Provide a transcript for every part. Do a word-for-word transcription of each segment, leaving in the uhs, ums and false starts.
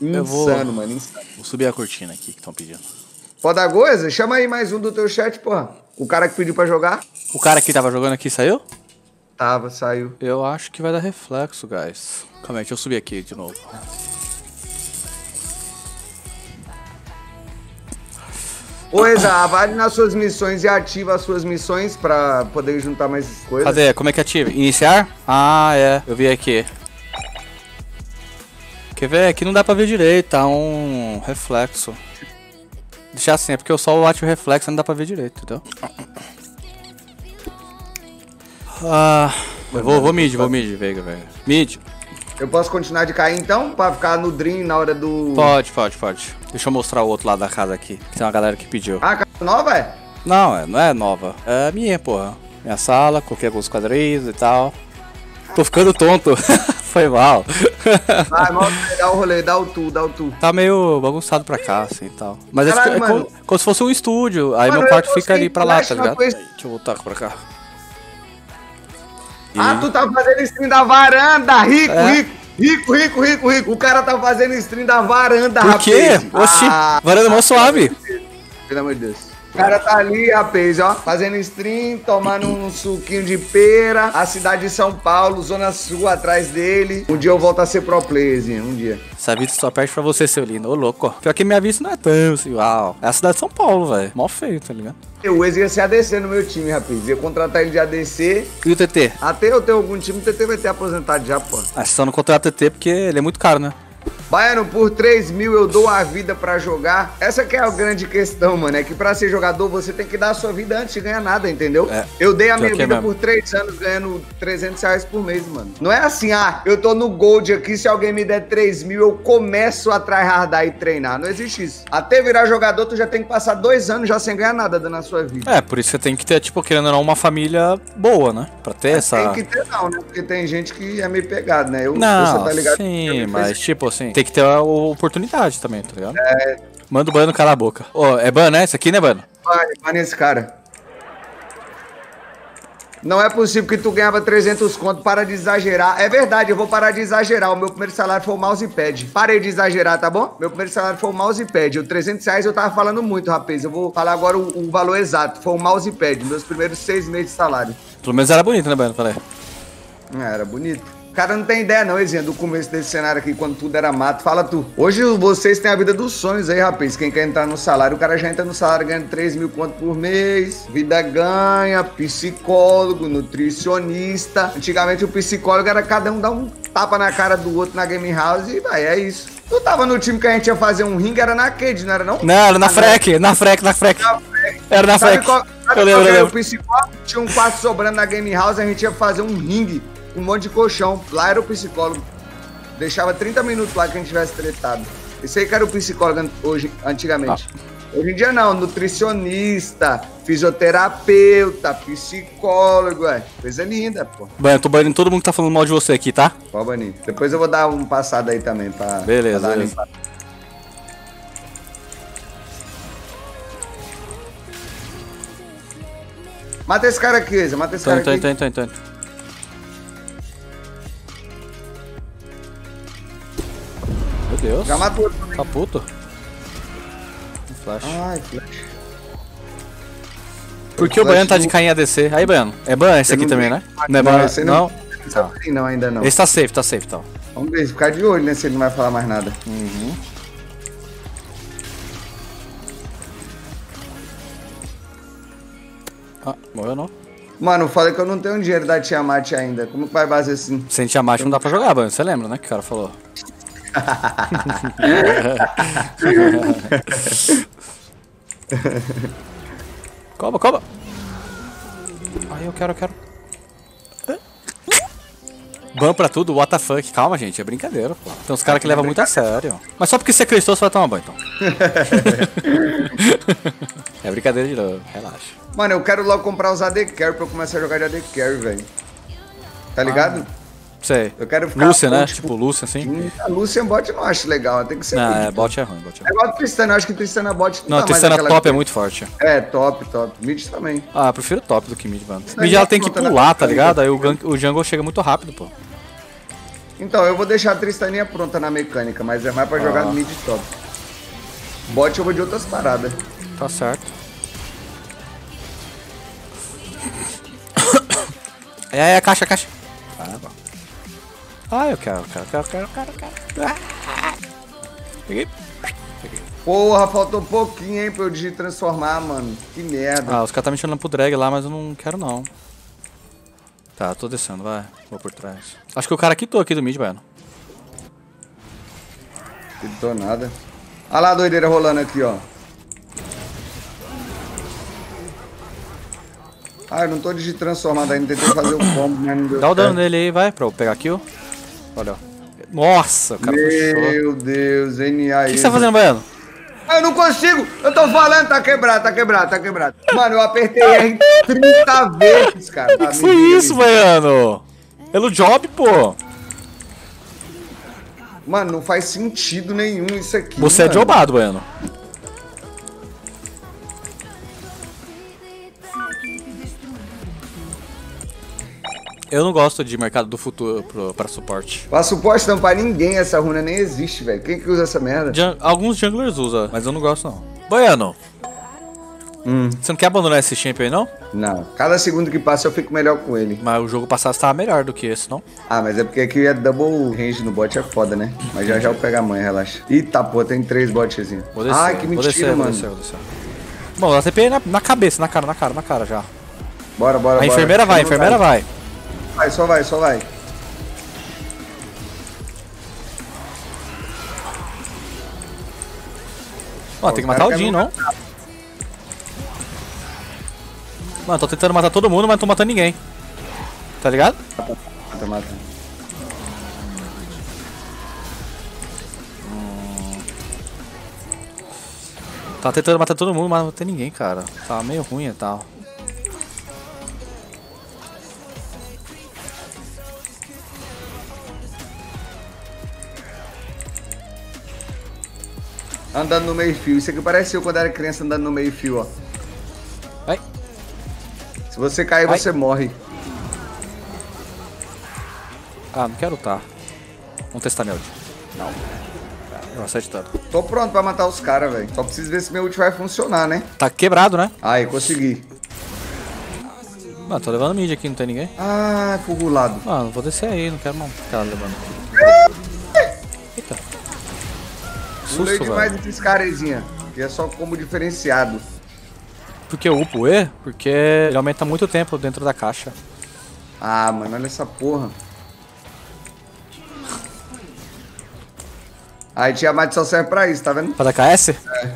Insano, vou... mano, insano. Vou subir a cortina aqui que estão pedindo. Pode dar coisa? Chama aí mais um do teu chat, porra. O cara que pediu pra jogar. O cara que tava jogando aqui saiu? Tava, saiu. Eu acho que vai dar reflexo, guys. Calma aí, deixa eu subir aqui de novo. Ô, Reza, avale nas suas missões e ativa as suas missões pra poder juntar mais coisas. Cadê? Como é que ativa? Iniciar? Ah, é. Eu vi aqui. Quer ver? Aqui não dá pra ver direito, tá um reflexo. Deixar assim, é porque eu só bati o reflexo, não dá pra ver direito, entendeu? Ah, eu vou, vou mid, vou mid, Veiga, velho. Mid. Eu posso continuar de cair então? Pra ficar no dream na hora do... Pode, pode, pode. Deixa eu mostrar o outro lado da casa aqui. Que tem uma galera que pediu. Ah, casa nova é? Não, não é nova. É minha, porra. Minha sala, coloquei alguns quadrinhos e tal. Tô ficando tonto. Foi mal. Vai, mal, dá o rolê, dá o tu, dá o tu. Tá meio bagunçado pra cá, assim, e tal. Mas Caralho, é, é como, como se fosse um estúdio. Aí mano, meu quarto fica ali pra lá, tá ligado? Coisa... Aí, deixa eu voltar pra cá. E... Ah, tu tá fazendo stream da varanda, rico, é. rico. Rico, rico, rico, rico. O cara tá fazendo stream da varanda, rapaz. Por quê? Rapaz. Oxi, ah, varanda mó suave. Pelo amor de Deus. O cara tá ali, rapaz, ó, fazendo stream, tomando um suquinho de pera. A cidade de São Paulo, zona sul atrás dele. Um dia eu volto a ser pro playerzinho, um dia. Essa vida só perde pra você, seu lindo. Ô, louco, ó. Pior que minha vista não é tão assim, uau. É a cidade de São Paulo, velho. Mó feio, tá ligado? O Ex ia ser A D C no meu time, rapaz. Ia contratar ele de A D C. E o T T? Até eu tenho algum time, o T T vai ter aposentado já, pô. Ah, só não contrata o T T porque ele é muito caro, né? Baiano, por três mil eu dou a vida pra jogar. Essa que é a grande questão, mano. É que pra ser jogador, você tem que dar a sua vida antes de ganhar nada, entendeu? É, eu dei a minha vida mesmo. Por três anos ganhando trezentos reais por mês, mano. Não é assim, ah, eu tô no Gold aqui, se alguém me der três mil, eu começo a tryhardar e treinar. Não existe isso. Até virar jogador, tu já tem que passar dois anos já sem ganhar nada dando a sua vida. É, por isso você tem que ter, tipo, querendo ou não, uma família boa, né? Pra ter é, essa... Tem que ter não, né? Porque tem gente que é meio pegado, né? Eu, não, você tá ligado, sim, mas tipo assim... Tem que ter a oportunidade também, tá ligado? É. Manda o Baiano calar a boca. Ô, oh, é Baiano, né? Isso aqui, né, Baiano? Vai, vai nesse cara. Não é possível que tu ganhava trezentos conto, para de exagerar. É verdade, eu vou parar de exagerar. O meu primeiro salário foi o mousepad. Parei de exagerar, tá bom? Meu primeiro salário foi o mousepad. O trezentos reais eu tava falando muito, rapaz. Eu vou falar agora o, o valor exato. Foi o mousepad, meus primeiros seis meses de salário. Pelo menos era bonito, né, Baiano? Falei. Era bonito. O cara não tem ideia não, Ezinha, do começo desse cenário aqui, quando tudo era mato. Fala tu. Hoje vocês têm a vida dos sonhos aí, rapaz. Quem quer entrar no salário, o cara já entra no salário ganhando três mil conto por mês. Vida ganha, psicólogo, nutricionista. Antigamente o psicólogo era cada um dar um tapa na cara do outro na game house e vai, é isso. Tu tava no time que a gente ia fazer um ringue, era na Cade, não era não? Não, era na Frec, na Frec, na Frec. Era na Frec. Eu lembro, eu lembro. O psicólogo tinha um quarto sobrando na game house, a gente ia fazer um ringue. Um monte de colchão. Lá era o psicólogo. Deixava trinta minutos lá que a gente tivesse tretado. Isso aí que era o psicólogo hoje, antigamente. Ah. Hoje em dia não. Nutricionista, fisioterapeuta, psicólogo, é. Coisa linda, pô. Bem, eu tô banindo todo mundo que tá falando mal de você aqui, tá? Pode banir. Depois eu vou dar um passado aí também pra... Beleza, pra dar beleza. Mata esse cara aqui, Zé. Mata esse tô, cara tô, aqui. Então, então, então, então. Deus. Já matou. Tá puto. Um flash. Ai, flash. Por que o Baiano tá de cainha A D C? Aí, Baiano. É Ban esse aqui também, né? Não é Ban? Não? Não, ainda não. Esse tá safe, tá safe, então. Vamos ver, ficar de olho, né? Se ele não vai falar mais nada. Uhum. Ah, morreu não. Mano, eu falei que eu não tenho dinheiro da Tiamat ainda. Como que vai fazer assim? Sem Tiamat não dá pra jogar, Baiano. Você lembra, né? Que o cara falou. Cobra, cobra. Ai, eu quero, eu quero. Ban pra tudo, what the fuck. Calma, gente, é brincadeira, pô. Tem uns caras que levam muito a sério. Mas só porque você é cristão, você vai tomar ban, então. É brincadeira de novo, relaxa. Mano, eu quero logo comprar os A D Carry pra eu começar a jogar de A D Carry, velho. Tá ligado? Ah. Sei. Eu quero ficar Lúcia, né? Tipo, tipo Lúcia, assim. A Lúcia em bot eu não acho legal, tem que ser. Não, é, bot é ruim, bot é ruim. É igual a Tristana, eu acho que Tristana bot não. Não, Tristana top é muito forte. É, top, top. Mid também. Ah, eu prefiro top do que mid, mano. Mid ela tem que pular, tá ligado? Aí o, o jungle chega muito rápido, pô. Então, eu vou deixar a Tristaninha pronta na mecânica, mas é mais pra jogar ah. mid top. Bot eu vou de outras paradas. Tá certo. É, é, caixa, caixa. Ah, bom. Ah, eu quero, eu quero, eu quero, eu quero, eu quero. Ah. Peguei. Peguei. Porra, faltou um pouquinho, hein, pra eu transformar, mano. Que merda. Ah, os caras tá me chamando pro drag lá, mas eu não quero, não. Tá, tô descendo, vai. Vou por trás. Acho que o cara quitou aqui do mid, Baiano. Quitou nada. Olha lá a doideira rolando aqui, ó. Ah, eu não tô de transformado ainda, tentei fazer o combo, mas não deu. Dá o dano nele aí, vai, pra eu pegar kill. Olha, ó. Nossa, o cara puxou. Meu Deus, N A. O que você tá fazendo, Baiano? Ah, eu não consigo! Eu tô falando, tá quebrado, tá quebrado, tá quebrado. Mano, eu apertei R trinta vezes, cara. Que foi isso, Baiano? Pelo job, pô. Mano, não faz sentido nenhum isso aqui. Você mano. é jobado, Baiano. Eu não gosto de mercado do futuro pro, pra suporte. Pra suporte não, pra ninguém essa runa nem existe, velho. Quem que usa essa merda? Jun Alguns junglers usam, mas eu não gosto não. Baiano, hum. você não quer abandonar esse champion aí não? Não, cada segundo que passa eu fico melhor com ele. Mas o jogo passado estava melhor do que esse, não? Ah, mas é porque aqui é double range no bot, é foda, né? Mas já já eu pego a mãe, relaxa. Eita, pô, tem três botzinhos. Vou descer, Ai, que vou mentira, descer, mano. Vou descer, vou descer. Bom, a T P na, na cabeça, na cara, na cara, na cara já. Bora, bora, bora. A enfermeira vai, a enfermeira vai. vai. Vai, só vai, só vai. Ó, oh, tem que matar o Jin, não? Mano, tô tentando matar todo mundo, mas não tô matando ninguém. Tá ligado? Mata, mata. Hum... Tá tentando matar todo mundo, mas não tem ninguém, cara. Tá meio ruim e tal. Andando no meio fio. Isso aqui parece eu quando era criança andando no meio fio, ó. Vai. Se você cair, Vai. você morre. Ah, não quero lutar. Vamos testar meu ult. Não. Eu aceito tanto. Tô pronto pra matar os caras, velho. Só preciso ver se meu ult vai funcionar, né? Tá quebrado, né? Aí, consegui. Mano, tô levando mid aqui, não tem ninguém. Ah, fugulado. Mano, vou descer aí, não quero não ficar levando. Eita. Pulei demais esses carezinha, que é só como diferenciado. Porque eu upo E? Porque ele aumenta muito tempo dentro da caixa. Ah, mano, olha essa porra. Aí Tiamat só serve pra isso, tá vendo? Pra dar K S? É.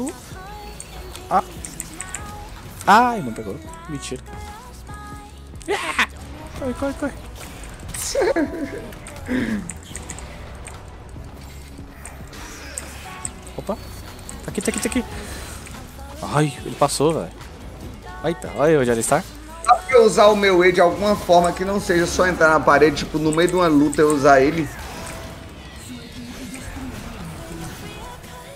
uh. ah. Ai, não pegou. Mentira. Yeah! Corre, corre, corre. Opa. Tá aqui, tá aqui, tá aqui. Ai, ele passou, velho. Eita, olha onde ele está. Dá pra eu usar o meu E de alguma forma que não seja só entrar na parede, tipo, no meio de uma luta eu usar ele?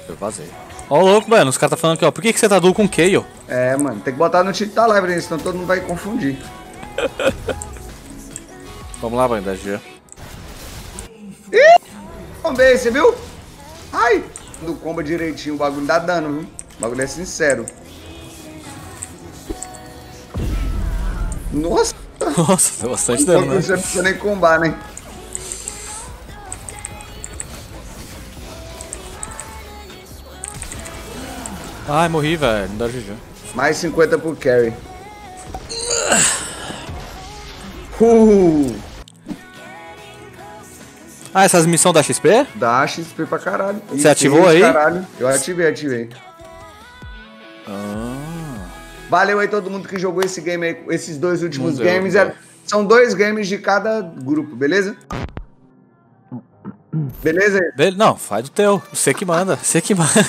Eu vazei. Ó, louco, mano. Os caras tá falando aqui, ó. Por que, que você tá duo com o Kayle? É, mano. Tem que botar no título da live, né? Senão todo mundo vai confundir. Vamos lá, vai, G. Ih! Combei, você viu? Ai! Do combo direitinho, o bagulho dá dano, viu? O bagulho é sincero. Nossa! Nossa, deu bastante dano, né? Você não precisa nem combar, né? Ai, morri, velho. Não dá G G. Mais cinquenta pro carry. Uh. Ah, essas missões dá X P? Dá X P pra caralho. Você ativou aí? Caralho. Eu ativei, ativei. Ah. Valeu aí todo mundo que jogou esse game aí, esses dois últimos Deus, games. Deus. São dois games de cada grupo, beleza? Beleza? Be- não, faz o teu. Você que manda, você que manda.